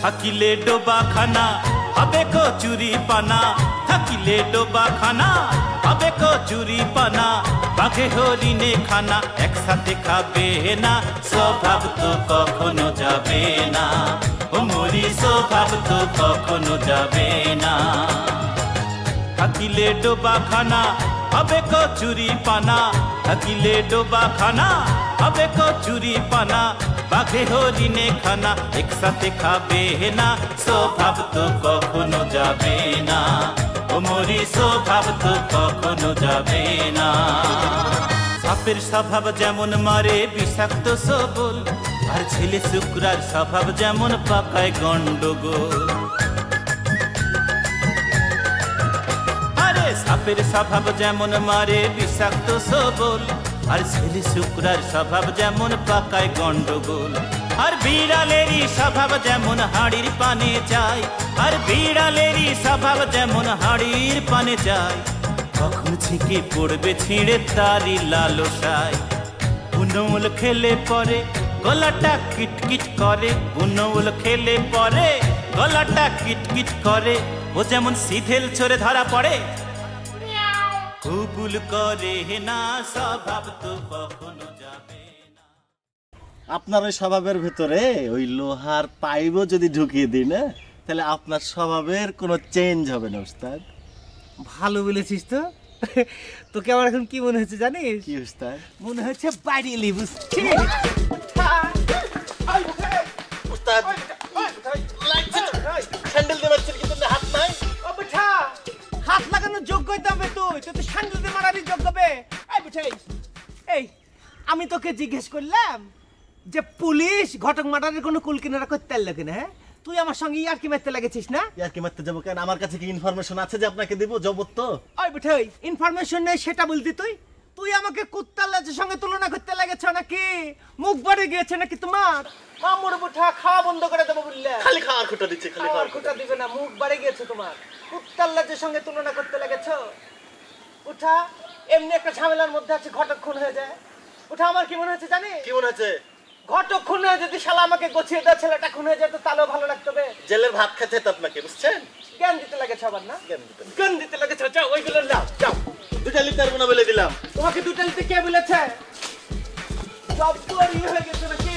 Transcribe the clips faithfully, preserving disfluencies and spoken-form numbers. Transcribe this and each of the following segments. থাকিলে ডোবা খানা হবে কচুরি পানা, থাকিলে ডোবা খানা হবে কচুরি পানা, বাঘে হরিণে খানা একসাথে খাবে না, স্বভাব তো কখনো যাবে না, ও মরি স্বভাব তো কখনো যাবে না। থাকিলে ডোবা খানা হবে কচুরি পানা, থাকিলে ডোবা খানা হবে কচুরি পানা, বাঘে হরিণে খানা একসাথে খাবে না, স্বভাব তো কখনো যাবে না, ও মরি স্বভাব তো কখনো যাবে না। সাপের স্বভাব যেমন মারে বিষাক্ত সবল, আর ছেলে শুকরার স্বভাব যেমন পাকায় গন্ডগোল। সাপের স্বভাব যেমন মারে বিষাক্ত সবল, আর ছেলে শুকরার স্বভাব যেমন পাকায় গন্ডগোল। আর বিড়ালেরই স্বভাব যেমন হাড়ির পানে যায়, আর বিড়ালেরই স্বভাব যেমন হাড়ির পানে যায়, কখন ছিঁকে পড়বে ছিঁড়ে তারি লালসায়। বুনোল খেলে পরে গলাটা কিটকিট করে, বুনোল খেলে পরে গলাটা কিটকিট করে, ও যেমন সিধেল ছড়ে ধরা পড়ে, আপনার ওই স্বভাবের ভেতরে ওই লোহার পাইপও যদি ঢুকিয়ে দিই না, তাহলে আপনার স্বভাবের কোনো চেঞ্জ হবে না। উস্তাদ ভালো বলেছিস তো, তোকে আমার এখন কি মনে হচ্ছে জানিস? কি উস্তাদ? মনে হচ্ছে বাড়ি এলি বুঝছি। উস্তাদ স্যান্ডেল দিয়ে মারছেন কিন্তু হাত নাই। হাত লাগানোর যোগ্য হইতে হবে, তুই তুই তো স্যান্ডেল দিয়ে মারারই যোগ্য হবে। এই বুঝাই, এই আমি তোকে জিজ্ঞেস করলাম যে পুলিশ ঘটক মার্ডারের কোনো কুল কিনারা করতে পারল কিনা, হ্যাঁ? তুই আমার সঙ্গে ইয়ারকি মারতে লেগেছিস না? ইয়ারকি মারতে যাবো কেন? আমার কাছে কি ইনফরমেশন আছে যে আপনাকে দেবো জবত? তো ওই বুঝাই, ইনফরমেশন নেই সেটা বলতি তুই। তুই আমাকে কুত্তার লাজের সঙ্গে তুলনা করতে লেগেছ নাকি? মুখ বাড়ে গিয়েছে নাকি তোমার? মামুর বুঠা খাওয়া বন্ধ করে দেবো বললে, খালি খাওয়ার খোটা দিচ্ছে, খালি খাওয়ার খোটা দিবে না। মুখ বাড়ে গিয়েছে তোমার, কুত্তার লাজের সঙ্গে তুলনা করতে লেগেছ। উঠা, এমনি একটা ঝামেলার মধ্যে আছে, ঘটক খুন হয়ে যায়। উঠা, আমার কি মনে হচ্ছে জানি? কি মনে হচ্ছে? ঘটক খুন হয়ে যদি শালা আমাকে গছিয়ে দেয়, ছেলেটা খুন হয়ে যেত, তাহলেও ভালো লাগতো বে। জেলের ভাত খেতে তো আপনাকে, বুঝছেন? জ্ঞান দিতে লেগেছে আবার না? জ্ঞান দিতে, জ্ঞান দিতে লেগেছে। যাও ওইগুলো নাও, যাও। দুটা লিটার বোনা বলে দিলাম তোমাকে। দুটা লিটার কে বলেছে? সব তো ইয়ে হয়ে গেছে নাকি?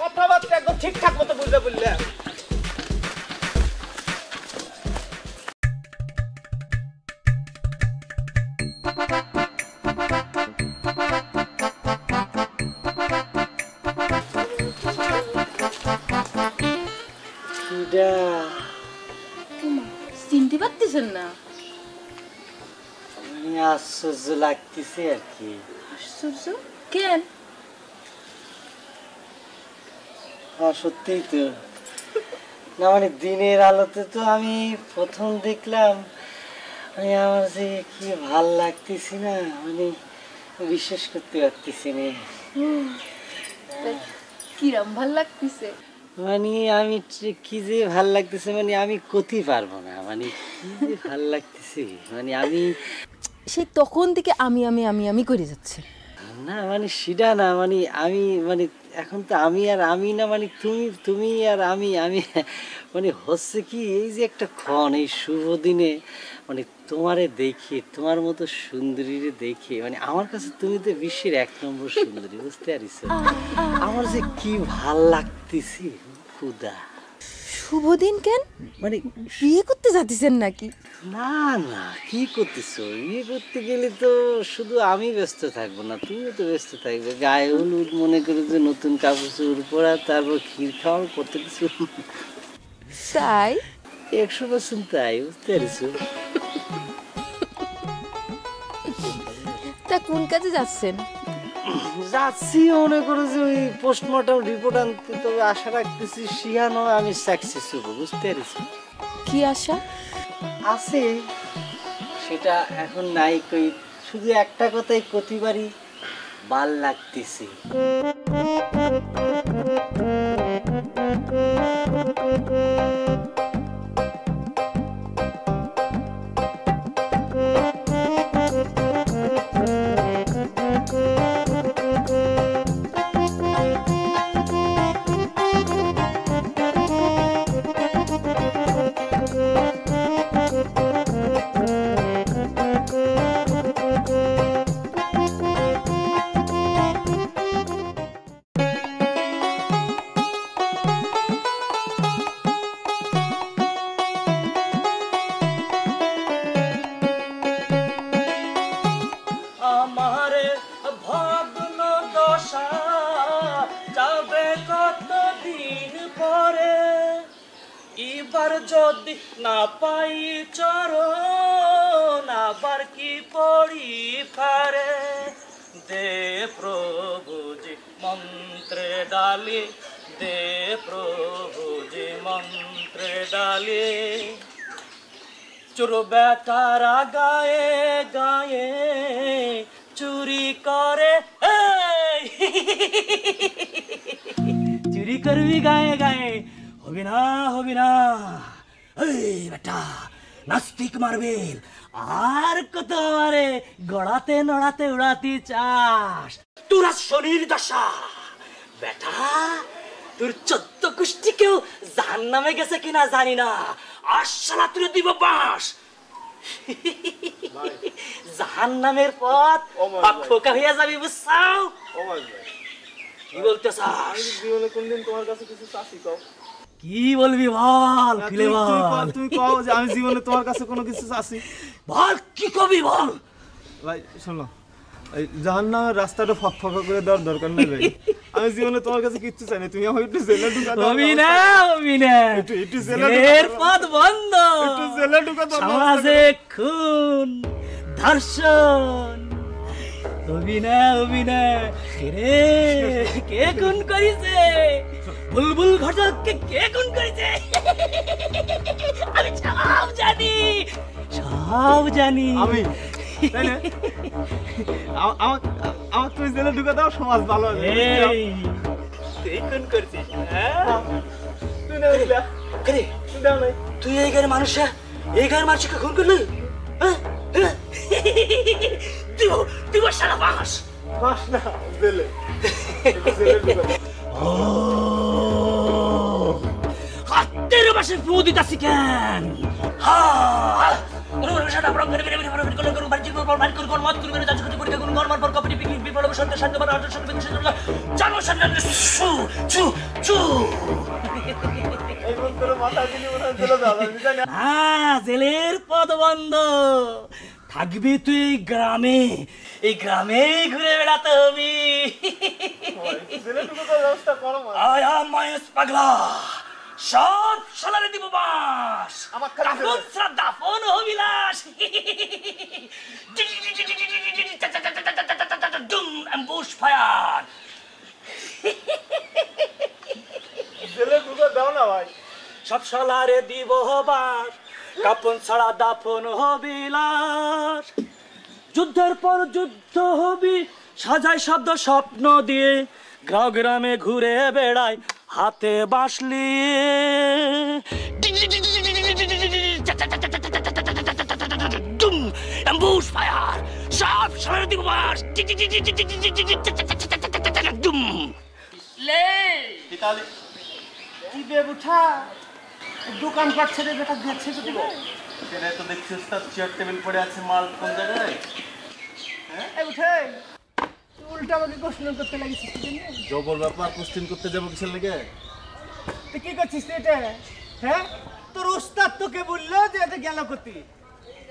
কথাবার্তা একদম ঠিকঠাক মতো বুঝলে বললে। চিনতে পারতেছেন না? আশ্চর্য লাগতেছে আর কি। আশ্চর্য কেন? সত্যিই তো না, মানে দিনের আলোতে তো আমি প্রথম দেখলাম, মানে আমার যে কি ভাল লাগতেছি না, মানে বিশ্বাস করতে পারতেছি না। কিরম ভাল লাগতেছে? মানে আমি কি যে ভাল লাগতেছে, মানে আমি কতি পারবো না, মানে কি যে ভাল লাগতেছে, মানে আমি সেই তখন থেকে আমি আমি আমি আমি করে যাচ্ছে না, মানে সেটা না, মানে আমি মানে এখন তো আমি আর আমি না, মানে তুমি তুমি আর আমি আমি, মানে হচ্ছে কি এই যে একটা ক্ষণ, এই শুভ দিনে মানে তোমারে দেখে, তোমার মতো সুন্দরীরে দেখে, মানে আমার কাছে তুমি তো বিশ্বের এক নম্বর সুন্দরী, বুঝতে পারিস? আমার যে কি ভাল লাগতেছি খুদা। শুভ দিন কেন? মানে বিয়ে করতে যাচ্ছেন নাকি? না না, কি করতেছো? বিয়ে করতে গেলে তো শুধু আমি ব্যস্ত থাকবো না, তুমিও তো ব্যস্ত থাকবে। গায়ে হলুদ, মনে করো যে নতুন কাপড় চোপড় পরা, তারপর ক্ষীর খাওয়া, কত কিছু। তাই একশো পার্সেন্ট তাই, বুঝতে পারছো? তা কোন কাজে যাচ্ছেন? যাচ্ছি মনে করো যে ওই পোস্টমর্টম রিপোর্ট আনতে, তবে আশা রাখতেছি শিয়ানো আমি সাকসেস হব, বুঝতে পারছি? কি আশা আছে সেটা এখন নাই কই, শুধু একটা কথাই কতিবারই ভাল লাগতেছে। একবার যদি না পাই চরণ আবার কি পড়ি ফারে দে প্রভুজি মন্ত্রে ডালি দে প্রভুজি মন্ত্রে ডালি চোর বেটারা গায়ে গায়ে চুরি করে चुरी कर भी गाए गाए हो बिना हो बिना बेटा नास्तिक मार्बेल आर कत मारे गड़ाते नड़ाते उड़ाती चास तुरा शरीर दशा बेटा तुर चौद्द कुष्टि क्यों जहन्नामे कैसे कि ना जानी ना आज साला तुरे दीब बाश जहन्नामेर पथ आपको कभी ऐसा भी बुसाओ কি বলতে চাস জীবনে কোনদিন তোমার কাছে কিছু চাইছি কও কি বলবি বল তুই বল তুই কও যে আমি জীবনে তোমার কাছে কোনো কিছু চাইছি বল কি কবি বল ভাই শোনো এই জাহান্নামের রাস্তাটা ফকফকা করে দর দরকার নাই ভাই আমি জীবনে তোমার কাছে কিচ্ছু চাই না তুমি আমায় একটু জেলে ঢুকা দাও আমি না আমি না একটু একটু জেলে এর পথ বন্ধ একটু জেলে ঢুকা দাও সমাজে খুন ধর্ষণ অভিনা অভিনা রে কে কোন করিছে বুলবুল ঘটক কে কে কোন করিছে আমি সব জানি সব জানি আমি তাই না আমা আমা তুই জেলে ঢুকা দাও সমাজ ভালো হবে এই কে কোন করছিস তুই না উঠলা করে তুই দাও না তুই এই ঘরে মানুষ এই ঘরে মানুষকে খুন করলি হ্যাঁ দিও দিও শালা বাস বাস না জেলে জেলে ঢুকা ও হাতের পাশে ফু দিতাছি কেন হ্যাঁ ওরে ওরে শালা ব্রং করে করে করে করে করে বাজি করে বাজি করে করে মত করে করে যাচ্ছে করে করে নরমাল পর কপি পিক বিপড় বসন্ত শান্ত বড় আদর্শ বিশেষ জানো শান্ত চু চু চু এইরকম করে মাথা দিলি ওরা জেলে যাবে জানা হ্যাঁ জেলের পথ বন্ধ থাকবি তুই গ্রামে এই গ্রামে ঘুরে বেড়াতে হবি আয় আয় মাইস পাগলা সব শালারে দিব বাস আমার কাফন শ্রদ্ধা ফোন হবিলাস ডুম অ্যাম্বুশ ফায়ার জেলে গুগা দাও না ভাই সব শালারে দিব বাস কাপন ছাড়া দাফন হবিলাস যুদ্ধের পর যুদ্ধ হবি সাজায় শব্দ স্বপ্ন দিয়ে গ্রাম গ্রামে ঘুরে বেড়ায় হাতে বাঁশলি ডুম অ্যাম্বুশ ফায়ার সব সারা দিব বাস ডুম লে ইতালি কি বেবুঠা দোকান পাচ্ছে রে বেটা দেখছে যদি তেলে তো দেখছিস তার চেয়ার টেবিল পড়ে আছে মাল কোন জায়গায় হ্যাঁ এই উঠে উল্টা আমাকে প্রশ্ন করতে লাগিছিস তুমি জবল ব্যাপার কোশ্চেন করতে যাব কিসের লাগে তুই কি করছিস এটা হ্যাঁ তোর উস্তাদ তোকে বললো যে এটা গ্যালাকতি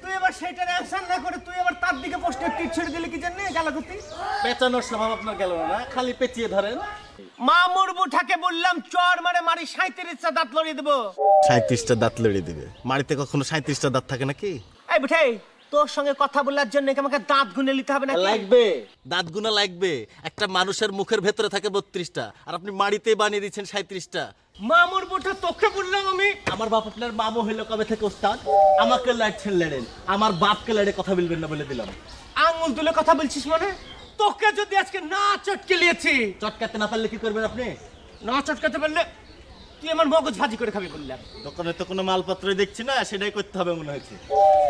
তুই আবার সেটার অ্যানসার না করে তুই আবার তার দিকে প্রশ্ন টিপ ছেড়ে দিলি কি জানি গ্যালাকতি পেচানোর স্বভাব আপনার গেল না খালি পেঁচিয়ে ধরেন মামুর বুঠাকে বললাম চোর মারে মারি সাঁইত্রিশটা দাঁত লড়িয়ে দেব সাঁইত্রিশটা দাঁত লড়িয়ে দিবে মারিতে কখনো সাঁইত্রিশটা দাঁত থাকে নাকি এই বুঠাই তোর সঙ্গে কথা বলার জন্য আমাকে দাঁত গুনে নিতে হবে নাকি লাগবে দাঁত গুনা লাগবে একটা মানুষের মুখের ভিতরে থাকে বত্রিশটা আর আপনি মারিতে বানিয়ে দিয়েছেন সাঁইত্রিশটা মামুর বুঠা তোকে বললাম আমি আমার বাপ আপনার মামু হলো কবে থেকে ওস্তাদ আমাকে লাড়ছেন লড়েন আমার বাপকে লড়ে কথা বলবেন না বলে দিলাম আঙ্গুল তুলে কথা বলছিস মানে তোকে যদি আজকে না চটকে লিয়েছি চটকাতে না পারলে কি করবেন আপনি না চটকাতে পারলে তুই আমার মগজ ভাজি করে খাবি বললাম দোকানে তো কোনো মালপত্রই দেখছি না সেটাই করতে হবে মনে হয়েছে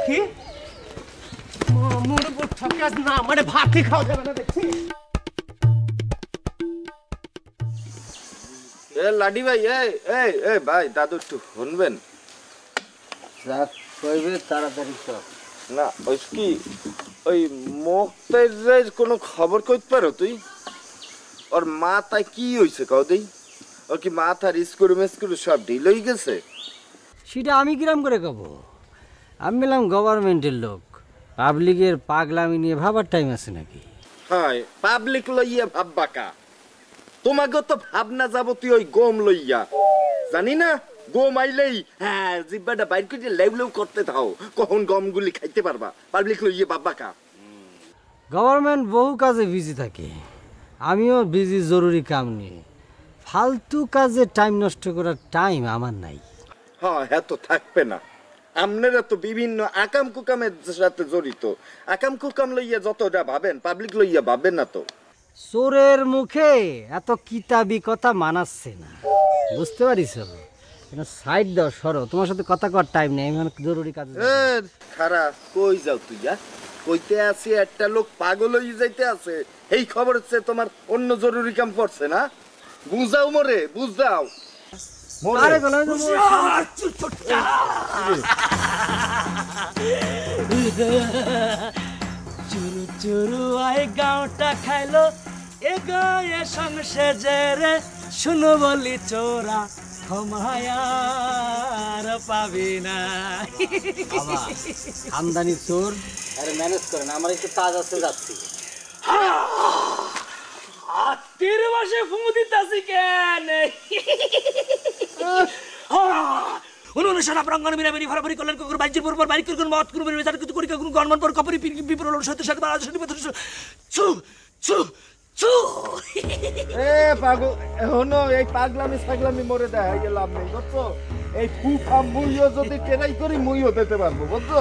কি মামুর বুঠা কাজ না মানে ভাতই খাওয়া যাবে না দেখছি এ লাডি ভাই এই এই এই ভাই দাদু একটু শুনবেন যা কইবে তাড়াতাড়ি সব না ওই কি ওই মুক্তের যে কোনো খবর কইতে পারো তুই আর মাথা কি হইছে কও দেই ও কি মাথার স্ক্রু মেস্ক্রু সব ঢিল হই গেছে সেটা আমি কিরাম করে কব আমি বললাম গভর্নমেন্টের লোক পাবলিকের পাগলামি নিয়ে ভাবার টাইম আছে নাকি হ্যাঁ পাবলিক লইয়া ভাববাকা তোমাকে তো ভাবনা যাবতীয় ওই গম লইয়া জানি না গো মাইলেই হ্যাঁ জিব্বাটা বাইর করে লেউ লেউ করতে থাও কখন গমগুলি খাইতে পারবা পাবলিক লইয়ে বাবা কা গভর্নমেন্ট বহু কাজে বিজি থাকে আমিও বিজি জরুরি কাম নিয়ে ফালতু কাজে টাইম নষ্ট করার টাইম আমার নাই হ্যাঁ হ্যাঁ তো থাকবে না আপনারা তো বিভিন্ন আকাম কুকামের সাথে জড়িত আকাম কুকাম লইয়া যতটা ভাবেন পাবলিক লইয়া ভাবেন না তো চোরের মুখে এত কিতাবি কথা মানাচ্ছে না বুঝতে পারিস না সাইড দাও সরো তোমার সাথে কথা কর টাইম নেই আমি জরুরি কাজ খারা কই যাও তুই যা কইতে আসি একটা লোক পাগল হয়ে যাইতে আছে এই খবর হচ্ছে তোমার অন্য জরুরি কাম পড়ছে না বুঝাও মরে বুঝাও আরে গলা চুটটা চুরু চুরু আই গাঁটা খাইলো এ গায়ে সংসে জেরে শুনো বলি চোরা ক্ষমায়ার পাবি না আমদানি চোর আরে ম্যানেজ করেন আমার একটু কাজ আছে যাচ্ছি আতির বসে ফুদিতাছি কেন उन्होंने शराब रंगन मेरा मेरी फरवरी कलर को कुर्बानी चिपुर पर बारी कुर्बान मौत कुर्बान मेरे साथ कुछ कोड़ी का कुर्बान गवर्नमेंट पर कपड़ी पीपल लोग शत शत बार शत बतर चू चू चू ए पागल होनो एक पागला मिस पागला मी मोरे दा है ये लाभ नहीं बच्चो एक फूफा मुइयो जो दिख के नहीं करी मुइयो देते बार बो बच्चो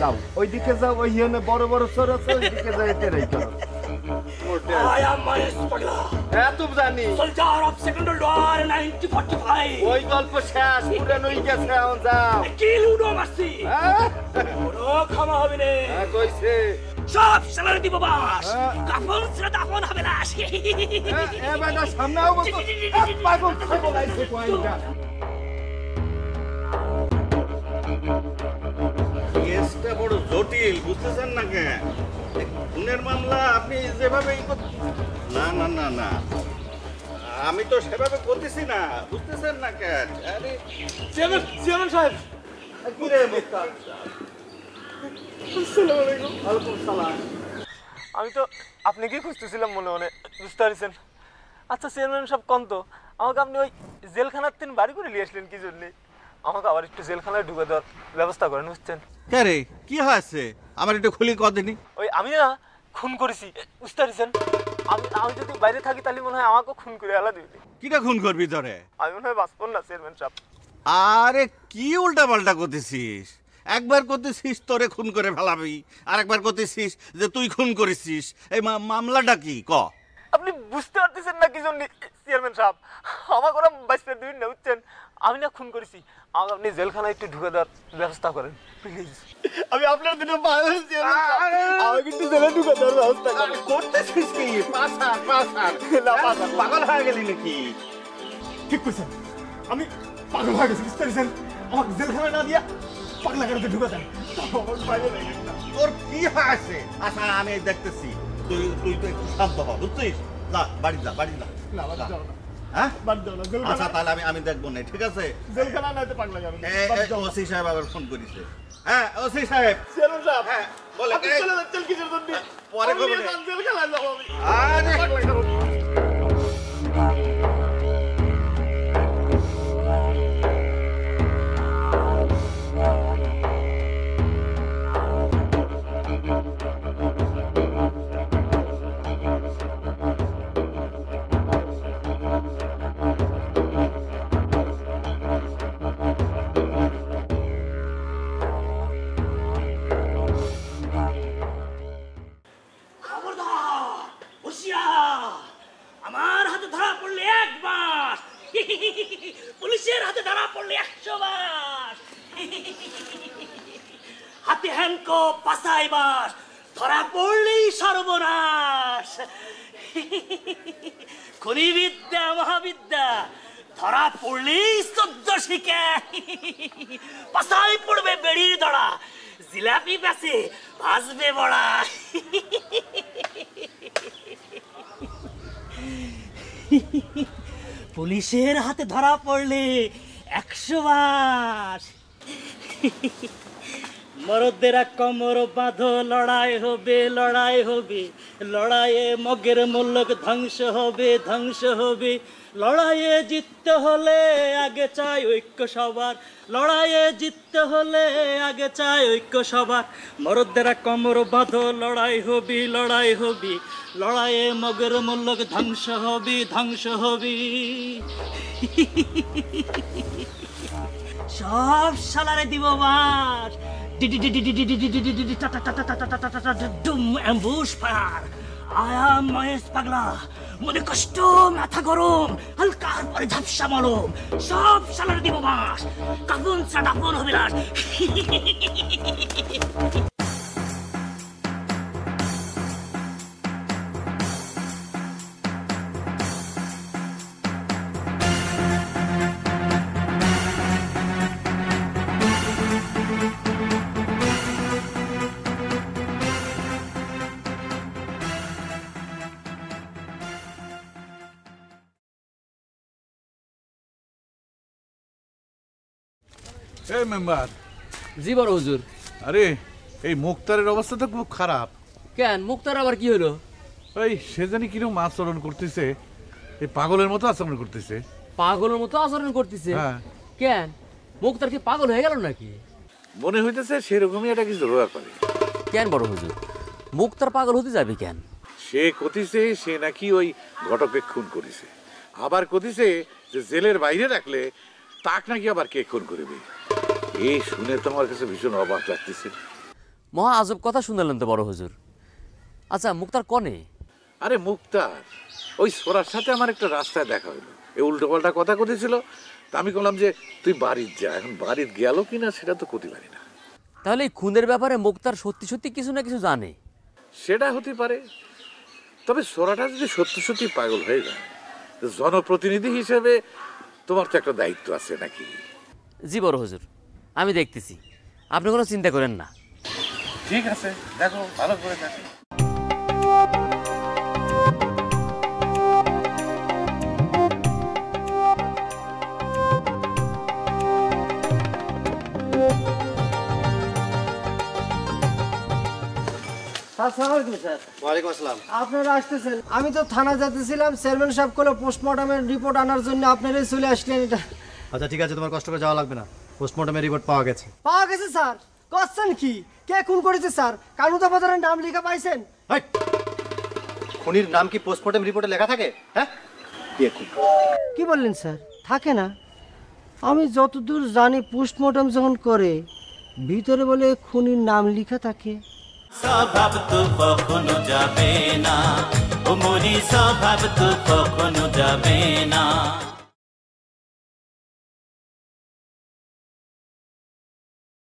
जाओ वही दिखे जाओ वही है ना बारो बारो सर सर दिखे जाए तेरे इधर आया माइस पागला है तू जानी सल्जार ऑफ सेकंडल डॉर नाइनटीन फोर्टी फाइव वही गल्प शेष पूरा नहीं क्या से हों जाओ किलू नो मस्ती नो खमा भी नहीं कोई से सब सलर्दी बबाश काफल सरदाफोन हवेलाश ये बंदा सामने आओ बस पागल पागल ऐसे कोई ना ये स्टेप बड़ो जोटील बुद्धि सन ना क्या उन्हें मामला आपने जेबा में इनको ना ना ना ना आमी तो जेबा में कोती सी ना बुद्धि सन ना क्या अरे चेयरमैन चेयरमैन साहब अकूरे मुक्ता আসসালামু আলাইকুম সালাম আমি তো আপনাকে খুঁজতেছিলাম মনে মনে বুঝতাছেন আচ্ছা চেয়ারম্যান সব কোন তো আমাকে আপনি ওই জেলখানার তিন বাড়ি করে নিয়ে আসলেন কি জন্য আমাকে আবার একটু জেলখানায় ঢুকে দেওয়ার ব্যবস্থা করেন বুঝছেন কে রে কি হয়েছে আমার একটু খুলি কর দেনি ওই আমি না খুন করেছি বুঝতাছেন আমি আমি যদি বাইরে থাকি তাহলে মনে হয় আমাকে খুন করে আলা দিবে কিটা খুন করবি ধরে আমি মনে হয় বাসপন না চেয়ারম্যান সব আরে কি উল্টা পাল্টা করতেছিস একবার করতেছিস তোরে খুন করে ফেলাবি আর একবার করতেছিস যে তুই খুন করেছিস এই মামলাটা কি ক আপনি বুঝতে পারতেছেন না কি জন্য চেয়ারম্যান সাহেব আমার কোন বাইসের দিন না উঠছেন আমি না খুন করেছি আমাকে আপনি জেলখানায় একটু ঢুকে দেওয়ার ব্যবস্থা করেন প্লিজ আমি আপনার দিনে বাইরে চেয়ারম্যান সাহেব আমাকে একটু জেলে ঢুকে দেওয়ার ব্যবস্থা করেন করতেছিস কি পাছা পাছা না পাছা পাগল হয়ে গেলি নাকি ঠিক কইছেন আমি পাগল হয়ে গেছি বুঝতেছেন আমাকে জেলখানায় না দিয়া পাগলা করে ঢুকা দেন তোর বাইরে লাগে না তোর কি হাসে আচ্ছা আমি দেখতেছি তুই তুই তো একটু শান্ত হ বুঝছিস যা বাড়ি যা বাড়ি যা না বাড়ি যাও না হ্যাঁ বাড়ি যাও না আচ্ছা তাহলে আমি আমি দেখব না ঠিক আছে জেলখানা নাইতে পাগলা যাবে না ওসি সাহেব আবার ফোন করেছে হ্যাঁ ওসি সাহেব চলো সাহেব হ্যাঁ বলে কে চলো চল কি করব তুমি পরে খবর নেই জেলখানা যাব আমি আরে পাগলা করো जिलापी पैसे भाजबे बड़ा पुलिसेर हाथे धरा पड़ले एक सौ बार মরদেরা কমর বাঁধো, লড়াই হবে লড়াই হবে, লড়াইয়ে মগের মুল্লক ধ্বংস হবে ধ্বংস হবে। লড়াইয়ে জিততে হলে আগে চাই ঐক্য সবার, লড়াইয়ে জিততে হলে আগে চাই ঐক্য সবার। মরদেরা কমর বাঁধো, লড়াই হবি লড়াই হবি, লড়াইয়ে মগের মুল্লক ধ্বংস হবি ধ্বংস হবি। সব সালারে দিব বাস, মনে কষ্ট মাথা গরম, হালকার পরে ঝাপসা মলম, সব সালারে দিব বাস, কাগুন সাডাপন অভিলাষ। এই মেম্বার। জি বড় হুজুর। আরে এই মুক্তারের অবস্থা তো খুব খারাপ। কেন মুক্তার আবার কি হলো? ওই সে জানি কিরকম আচরণ করতেছে, এই পাগলের মতো আচরণ করতেছে। পাগলের মতো আচরণ করতেছে? হ্যাঁ। কেন মুক্তার কি পাগল হয়ে গেল নাকি? মনে হইতেছে সেরকমই একটা কিছু রোয়া করে। কেন বড় হুজুর মুক্তার পাগল হতে যাবে কেন? সে কথিছে সে নাকি ওই ঘটকে খুন করেছে, আবার কথিছে যে জেলের বাইরে রাখলে তাক নাকি আবার কে খুন করবে। এই শুনে তো আমার কাছে ভীষণ অবাক লাগতেছে। মহা আজব কথা শুনলেন তো বড় হুজুর। আচ্ছা মুক্তার কনে? আরে মুক্তার ওই সোরার সাথে আমার একটা রাস্তায় দেখা হলো, এই উল্টোপাল্টা কথা কইছিল। তা আমি বললাম যে তুই বাড়িতে যা, এখন বাড়িতে গেল কিনা সেটা তো কইতে পারি না। তাহলে এই খুনের ব্যাপারে মুক্তার সত্যি সত্যি কিছু না কিছু জানে? সেটা হতে পারে, তবে সোরাটা যদি সত্যি সত্যি পাগল হয়ে যায়, জনপ্রতিনিধি হিসেবে তোমার তো একটা দায়িত্ব আছে নাকি? জি বড় হুজুর আমি দেখতেছি, আপনি কোনো চিন্তা করেন না। ঠিক আছে দেখো ভালো করে দেখো। আপনারা আসতেছেন, আমি তো থানা যেতেছিলাম, চেয়ারম্যান সাহেব কইলো পোস্টমর্টমের রিপোর্ট আনার জন্য, আপনারাই চলে আসলেন। এটা আচ্ছা ঠিক আছে, তোমার কষ্ট করে যাওয়া লাগবে না, পোস্টমর্টমের রিপোর্ট পাওয়া গেছে। পাওয়া গেছে স্যার? কোশ্চেন কি কে খুন করেছে স্যার? কানুদা বাজারের নাম লেখা পাইছেন? খুনির নাম কি পোস্টমর্টম রিপোর্টে লেখা থাকে? হ্যাঁ। কি বললেন স্যার? থাকে না। আমি যতদূর জানি পোস্টমর্টম যখন করে ভিতরে বলে খুনির নাম লেখা থাকে। স্বভাব তো কখনো যাবে না, ও মনি স্বভাব তো কখনো যাবে না।